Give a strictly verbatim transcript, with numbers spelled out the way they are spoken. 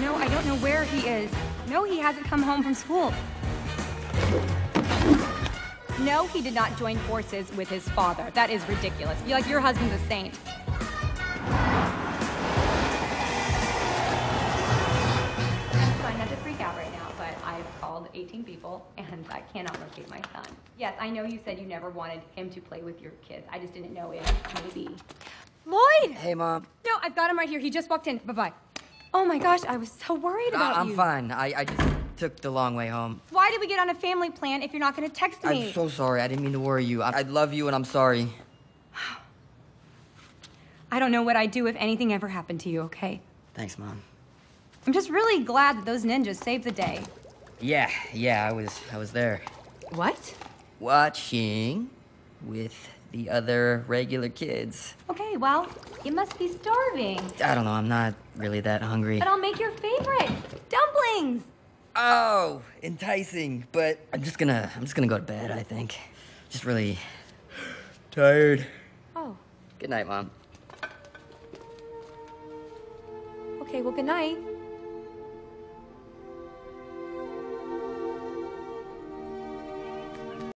No, I don't know where he is. No, he hasn't come home from school. No, he did not join forces with his father. That is ridiculous. You're like, your husband's a saint. eighteen people, and I cannot locate my son. Yes, I know you said you never wanted him to play with your kids. I just didn't know if maybe. Lloyd! Hey, Mom. No, I've got him right here. He just walked in. Bye-bye. Oh, my gosh, I was so worried about uh, I'm you. I'm fine. I, I just took the long way home. Why did we get on a family plan if you're not going to text me? I'm so sorry. I didn't mean to worry you. I, I love you, and I'm sorry. I don't know what I'd do if anything ever happened to you, okay? Thanks, Mom. I'm just really glad that those ninjas saved the day. Yeah, yeah, I was, I was there. What? Watching with the other regular kids. Okay, well, you must be starving. I don't know, I'm not really that hungry. But I'll make your favorite, dumplings! Oh, enticing, but I'm just gonna, I'm just gonna go to bed, I think. Just really tired. Oh. Good night, Mom. Okay, well, good night.